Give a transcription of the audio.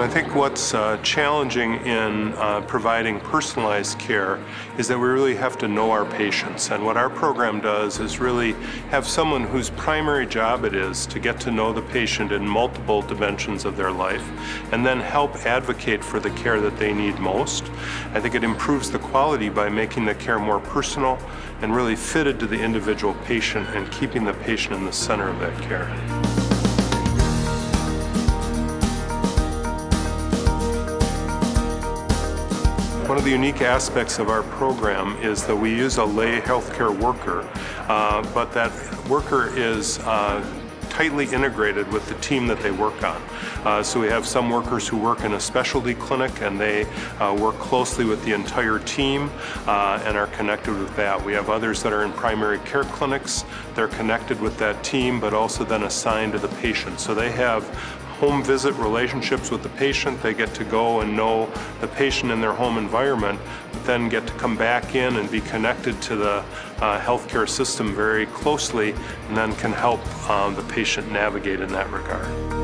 I think what's challenging in providing personalized care is that we really have to know our patients. And what our program does is really have someone whose primary job it is to get to know the patient in multiple dimensions of their life and then help advocate for the care that they need most. I think it improves the quality by making the care more personal and really fitted to the individual patient and keeping the patient in the center of that care. One of the unique aspects of our program is that we use a lay healthcare worker, but that worker is tightly integrated with the team that they work on. So we have some workers who work in a specialty clinic and they work closely with the entire team and are connected with that. We have others that are in primary care clinics. They're connected with that team, but also then assigned to the patient. So they have home visit relationships with the patient. They get to go and know the patient in their home environment, but then get to come back in and be connected to the healthcare system very closely, and then can help the patient navigate in that regard.